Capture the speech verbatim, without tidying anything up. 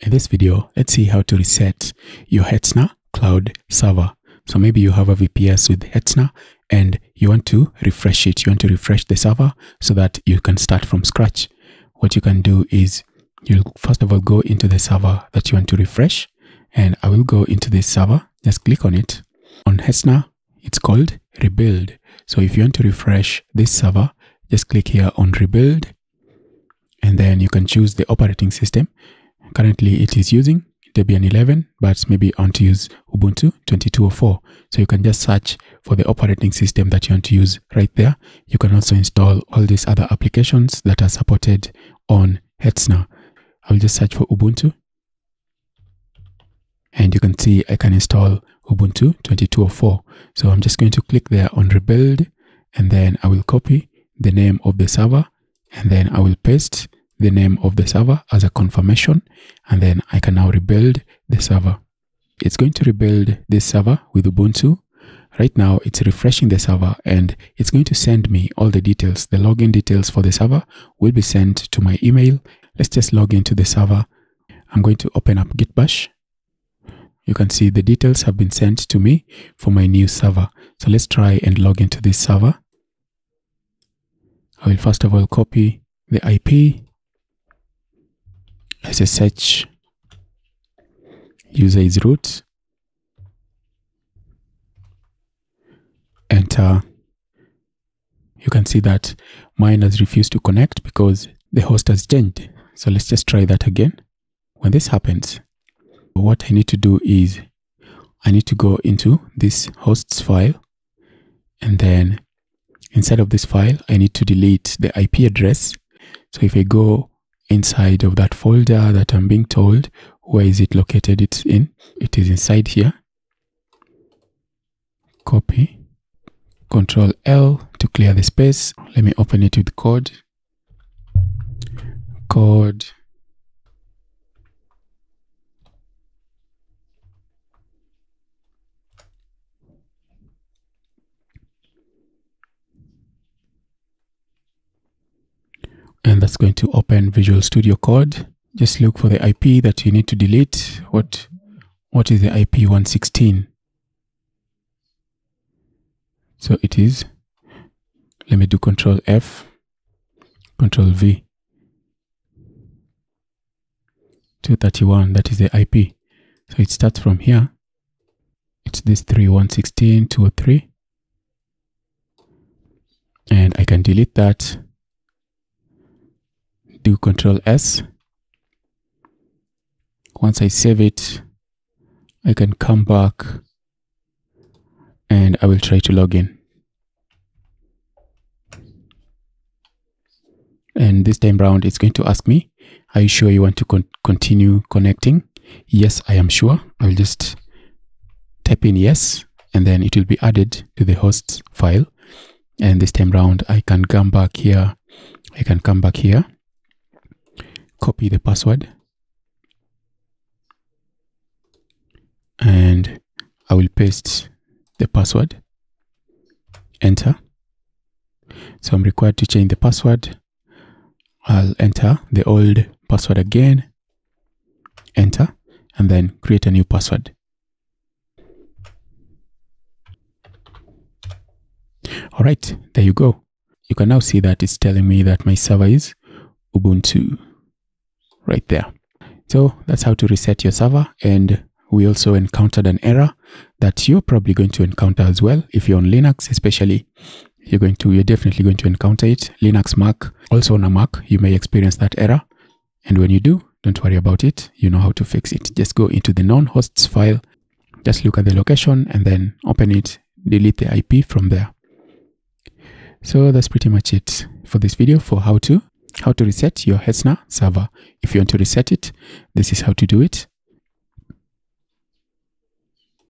In this video, let's see how to reset your Hetzner cloud server. So maybe you have a V P S with Hetzner and you want to refresh it. You want to refresh the server so that you can start from scratch. What you can do is you'll first of all go into the server that you want to refresh. And I will go into this server. Just click on it. On Hetzner, it's called Rebuild. So if you want to refresh this server, just click here on Rebuild. And then you can choose the operating system. Currently, it is using Debian eleven, but maybe I want to use Ubuntu twenty-two oh four. So you can just search for the operating system that you want to use right there. You can also install all these other applications that are supported on Hetzner. I'll just search for Ubuntu. And you can see I can install Ubuntu twenty-two oh four. So I'm just going to click there on Rebuild. And then I will copy the name of the server. And then I will paste the name of the server as a confirmation. And then I can now rebuild the server. It's going to rebuild this server with Ubuntu. Right now, it's refreshing the server and it's going to send me all the details. The login details for the server will be sent to my email. Let's just log into the server. I'm going to open up Git Bash. You can see the details have been sent to me for my new server. So let's try and log into this server. I will first of all copy the I P, S S H, user is root, enter. You can see that mine has refused to connect because the host has changed. So let's just try that again. When this happens, what I need to do is I need to go into this hosts file, and then inside of this file, I need to delete the I P address. So if I go inside of that folder that I'm being told, where is it located? It's in, it is inside here. Copy, Control L to clear the space. Let me open it with code, code. And that's going to open Visual Studio Code. Just look for the I P that you need to delete. What, what is the I P one sixteen? So it is, let me do Control F, Control V. two thirty-one, that is the I P. So it starts from here. It's this three one sixteen two oh three. And I can delete that. Do Control S. Once I save it, I can come back and I will try to log in. And this time round, it's going to ask me, are you sure you want to con- continue connecting? Yes, I am sure. I'll just type in yes, and then it will be added to the hosts file. And this time round, I can come back here. I can come back here. Copy the password, and I will paste the password, enter. So I'm required to change the password. I'll enter the old password again, enter, and then create a new password. All right, there you go. You can now see that it's telling me that my server is Ubuntu. Right there. So that's how to reset your server. And we also encountered an error that you're probably going to encounter as well. If you're on Linux, especially, you're going to, you're definitely going to encounter it. Linux, Mac, also on a Mac, you may experience that error. And when you do, don't worry about it. You know how to fix it. Just go into the non-hosts file, just look at the location and then open it, delete the I P from there. So that's pretty much it for this video for how to How to reset your Hetzner server. If you want to reset it, this is how to do it.